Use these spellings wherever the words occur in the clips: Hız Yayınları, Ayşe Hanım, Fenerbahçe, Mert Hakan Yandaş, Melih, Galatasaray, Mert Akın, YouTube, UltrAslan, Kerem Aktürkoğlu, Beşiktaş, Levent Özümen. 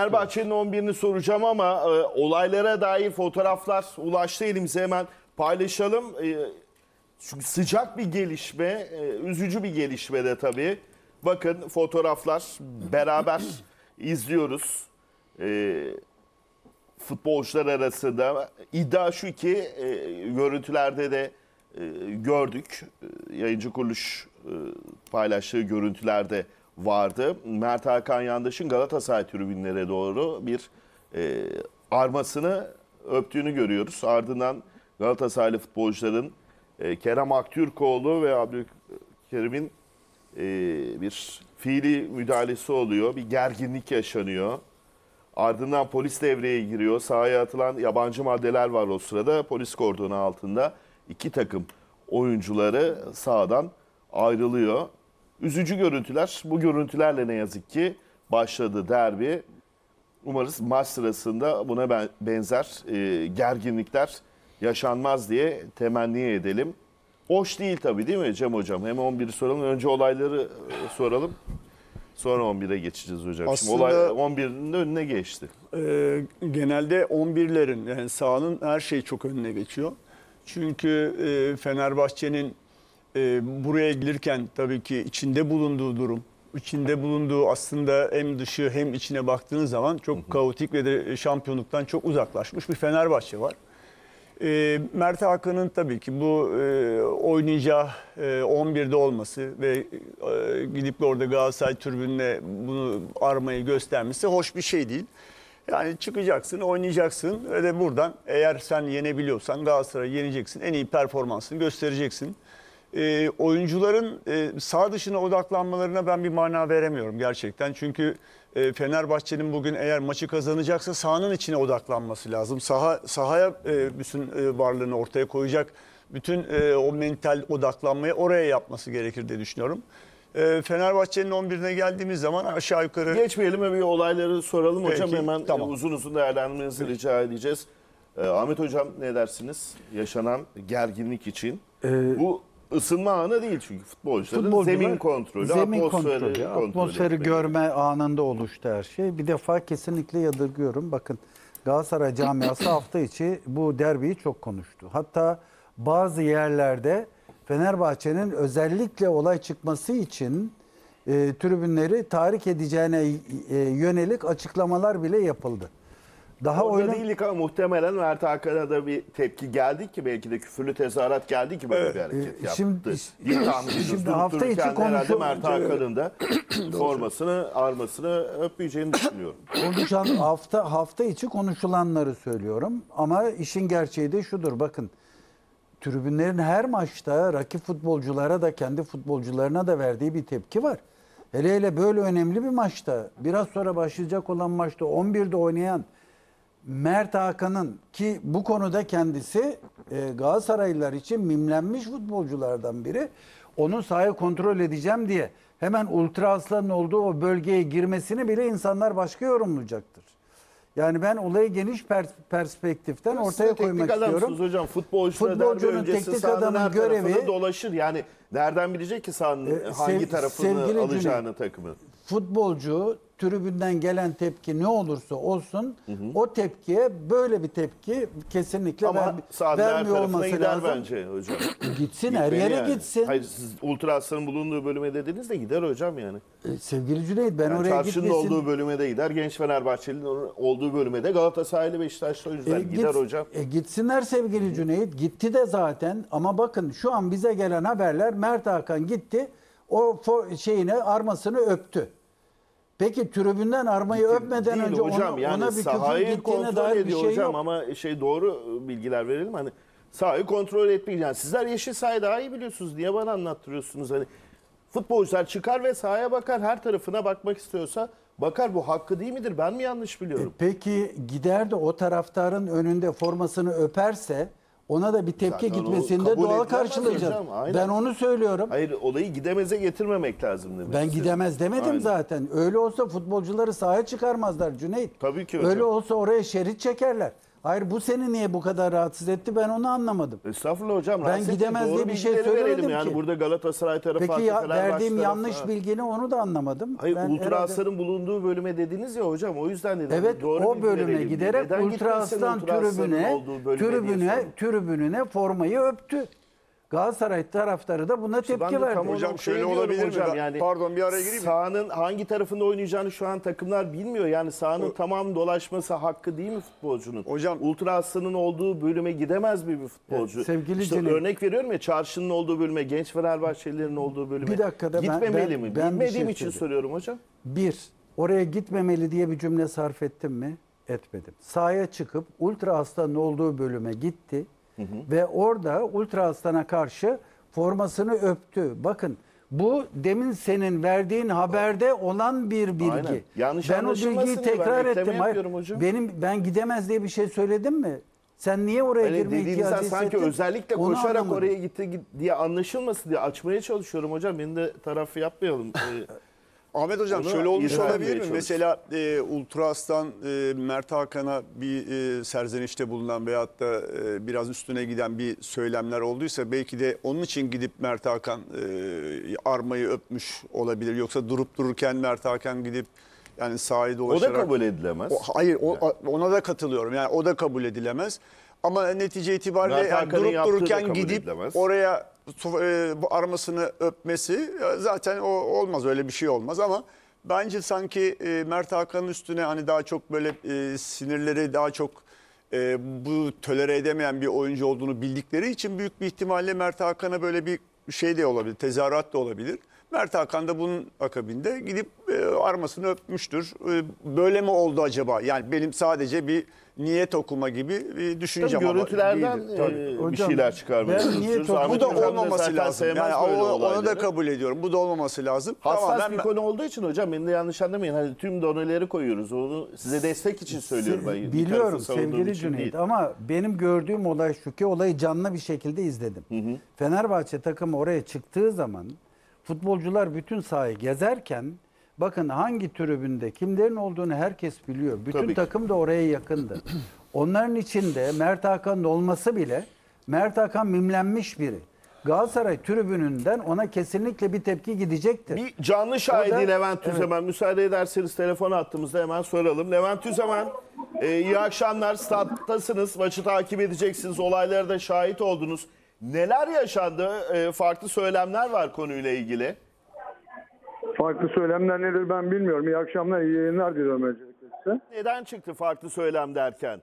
Fenerbahçe'nin 11'ini soracağım ama olaylara dair fotoğraflar ulaştı elimize, hemen paylaşalım. Çünkü sıcak bir gelişme, üzücü bir gelişme de tabii. Bakın fotoğraflar, beraber izliyoruz. Futbolcular arasında iddia şu ki görüntülerde de gördük. Yayıncı kuruluş paylaştığı görüntülerde vardı. Mert Hakan Yandaş'ın Galatasaray tribünlere doğru bir armasını öptüğünü görüyoruz. Ardından Galatasaraylı futbolcuların Kerem Aktürkoğlu ve Abdülkerim'in bir fiili müdahalesi oluyor. Bir gerginlik yaşanıyor. Ardından polis devreye giriyor. Sahaya atılan yabancı maddeler var o sırada. Polis kordonu altında iki takım oyuncuları sahadan ayrılıyor. Üzücü görüntüler. Bu görüntülerle ne yazık ki başladı derbi. Umarız maç sırasında buna benzer gerginlikler yaşanmaz diye temenni edelim. Hoş değil tabii, değil mi Cem Hocam? Hem 11'i soralım, önce olayları soralım. Sonra 11'e geçeceğiz hocam. Aslında şimdi olay 11'in de önüne geçti. Genelde 11'lerin, yani sahanın her şeyi çok önüne geçiyor. Çünkü Fenerbahçe'nin buraya gelirken tabii ki içinde bulunduğu durum, içinde bulunduğu aslında hem dışı hem içine baktığınız zaman çok kaotik ve de şampiyonluktan çok uzaklaşmış bir Fenerbahçe var. Mert Akın'ın tabii ki bu oynayacağı 11'de olması ve gidip orada Galatasaray tribününe bunu armayı göstermesi hoş bir şey değil. Yani çıkacaksın, oynayacaksın ve de buradan eğer sen yenebiliyorsan Galatasaray'ı yeneceksin, en iyi performansını göstereceksin. Oyuncuların sağ dışına odaklanmalarına ben bir mana veremiyorum gerçekten. Çünkü Fenerbahçe'nin bugün eğer maçı kazanacaksa sahanın içine odaklanması lazım. Sahaya bütün varlığını ortaya koyacak, bütün o mental odaklanmayı oraya yapması gerekir diye düşünüyorum. Fenerbahçe'nin 11'ine geldiğimiz zaman aşağı yukarı... Geçmeyelim ve bir olayları soralım peki, hocam. Hemen tamam, uzun uzun değerlendirmenizi rica edeceğiz. Ahmet hocam ne dersiniz? Yaşanan gerginlik için. Bu... Isınma anı değil çünkü futbolcuların zemin kontrolü, atmosferi görme anında oluştu her şey. Bir defa kesinlikle yadırgıyorum. Bakın Galatasaray camiası hafta içi bu derbiyi çok konuştu. Hatta bazı yerlerde Fenerbahçe'nin özellikle olay çıkması için tribünleri tahrik edeceğine yönelik açıklamalar bile yapıldı. Daha orada değildik ama muhtemelen Mert Hakan'a da bir tepki geldi ki belki de küfürlü tezahürat geldi ki böyle bir hareket yaptı. Şimdi hafta içi konuşuldu. Mert Hakan'ın da formasını, armasını öpmeyeceğini düşünüyorum. Hafta içi konuşulanları söylüyorum ama işin gerçeği de şudur, bakın. Tribünlerin her maçta rakip futbolculara da kendi futbolcularına da verdiği bir tepki var. Hele hele böyle önemli bir maçta, biraz sonra başlayacak olan maçta 11'de oynayan Mert Hakan'ın, ki bu konuda kendisi Galatasaraylılar için mimlenmiş futbolculardan biri, onu sahaya kontrol edeceğim diye hemen UltrAslan'ın olduğu o bölgeye girmesini bile insanlar başka yorumlayacaktır. Yani ben olayı geniş perspektiften ortaya koymak istiyorum. Hocam, futbolcunun teknik adamın görevi dolaşır. Yani nereden bilecek ki sahanın hangi tarafını alacağını takımın? Futbolcu tribünden gelen tepki ne olursa olsun, o tepkiye böyle bir tepki kesinlikle vermiyor olması lazım. Bence hocam. Gitsin, her yere yani gitsin. Hayır, siz UltrAslan'ın bulunduğu bölüme dediniz de gider hocam yani. Sevgili Cüneyt, ben yani oraya gitmesin. Çarşının olduğu bölüme de gider, Genç Fenerbahçeli'nin olduğu bölüme de, Galatasaraylı Beşiktaşlı oyuncular gider hocam. Gitsinler sevgili Cüneyt, gitti de zaten ama bakın şu an bize gelen haberler, Mert Hakan gitti, o armasını öptü. Peki tribünden armayı öpmeden değil, önce hocam, ona bir küfür gittiğine dair bir şey hocam, yok. Ama doğru bilgiler verelim, hani sahayı kontrol etmeyin. Yani sizler yeşil sahayı daha iyi biliyorsunuz. Niye bana anlattırıyorsunuz? Hani futbolcular çıkar ve sahaya bakar. Her tarafına bakmak istiyorsa bakar. Bu hakkı değil midir? Ben mi yanlış biliyorum? Peki gider de o taraftarın önünde formasını öperse... Ona da bir tepki zaten gitmesinde doğal karşılayacağız. Ben onu söylüyorum. Hayır, olayı gidemeze getirmemek lazım demek. Ben gidemez demedim zaten. Öyle olsa futbolcuları sahaya çıkarmazlar Cüneyt. Tabii ki öyle olsa oraya şerit çekerler. Hayır, bu seni niye bu kadar rahatsız etti, ben onu anlamadım. Estağfurullah hocam. Ben gidemez diye bir şey söylemedim yani ki. Burada Galatasaray tarafı. Peki ya, verdiğim yanlış bilgini onu da anlamadım. Hayır, UltrAslan'ın bulunduğu bölüme dediniz ya hocam, o yüzden dedim. Evet, doğru, o bölüme giderek UltrAslan tribününe formayı öptü. Galatasaray taraftarı da buna tepki verdi. Hocam şöyle olabilir hocam, yani pardon bir araya gireyim. Sahanın hangi tarafında oynayacağını şu an takımlar bilmiyor. Yani sahanın tamam dolaşması hakkı değil mi futbolcunun? Hocam UltrAslan'ın olduğu bölüme gidemez mi bir futbolcu? Evet, sevgili işte örnek veriyorum ya, çarşının olduğu bölüme, genç Fenerbahçelilerin olduğu bölüme. Bir dakikada gitmemeli mi? Bilmediğim için soruyorum hocam. Bir, oraya gitmemeli diye bir cümle sarf ettim mi? Etmedim. Sahaya çıkıp UltrAslan'ın olduğu bölüme gitti. Hı hı. Ve orada UltrAslan'a karşı formasını öptü. Bakın, bu demin senin verdiğin haberde olan bir bilgi. Aynen. Yanlış ben o bilgiyi tekrar ettim. Hayır, ben gidemez diye bir şey söyledim mi? Sen niye oraya girme ihtiyacı hissettin? Sanki özellikle onu koşarak anlamadım. Oraya gitti diye anlaşılmasın diye açmaya çalışıyorum hocam. Benim de tarafı yapmayalım. Ahmet hocam, şöyle olmuş olabilir mi? Mesela UltrAslan Mert Hakan'a bir serzenişte bulunan veyahut da biraz üstüne giden bir söylemler olduysa, belki de onun için gidip Mert Hakan armayı öpmüş olabilir. Yoksa durup dururken Mert Hakan gidip yani sahayı dolaşarak... O da kabul edilemez. Hayır, ona da katılıyorum. Yani o da kabul edilemez. Ama netice itibariyle yani durup dururken gidip oraya bu armasını öpmesi zaten olmaz, öyle bir şey olmaz. Ama bence sanki Mert Hakan'ın üstüne hani daha çok böyle sinirleri daha çok bu tölere edemeyen bir oyuncu olduğunu bildikleri için büyük bir ihtimalle Mert Hakan'a böyle bir şey de olabilir, tezahürat da olabilir. Mert Hakan da bunun akabinde gidip armasını öpmüştür. Böyle mi oldu acaba? Yani benim sadece bir niyet okuma gibi bir düşüncem var. Görüntülerden bir şeyler çıkarmaya çalışıyoruz. Bu da olmaması lazım. Yani onu da kabul ediyorum. Bu da olmaması lazım. Hassas bir konu olduğu için hocam, beni de yanlış anlamayın. Hani tüm doneleri koyuyoruz. Onu size destek için söylüyorum. Biliyorum sevgili Cüneyt, ama benim gördüğüm olay şu ki, olayı canlı bir şekilde izledim. Hı hı. Fenerbahçe takımı oraya çıktığı zaman futbolcular bütün sahayı gezerken, bakın hangi tribünde kimlerin olduğunu herkes biliyor. Bütün takım da oraya yakındı. Onların içinde Mert Hakan'ın olması bile, Mert Hakan mimlenmiş biri. Galatasaray tribününden ona kesinlikle bir tepki gidecektir. Bir canlı şahidi Levent Özümen. Evet. Müsaade ederseniz telefonu attığımızda hemen soralım. Levent Özümen, iyi akşamlar. Stattasınız, maçı takip edeceksiniz, olaylara da şahit oldunuz. Neler yaşandı? Farklı söylemler var konuyla ilgili. Farklı söylemler nedir ben bilmiyorum. İyi akşamlar, iyi yayınlar diliyorum öncelikle size. Neden çıktı farklı söylem derken?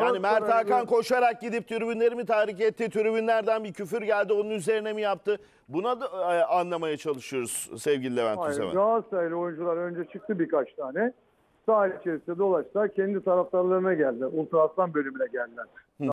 Yani Mert Hakan koşarak gidip tribünleri mi tahrik etti? Tribünlerden bir küfür geldi, onun üzerine mi yaptı? Buna da anlamaya çalışıyoruz sevgili Levent Özümen. Galatasaraylı oyuncular önce çıktı birkaç tane. Sahil içerisinde dolaştılar. Kendi taraftarlarına geldiler. UltrAslan bölümüne geldiler. Hı.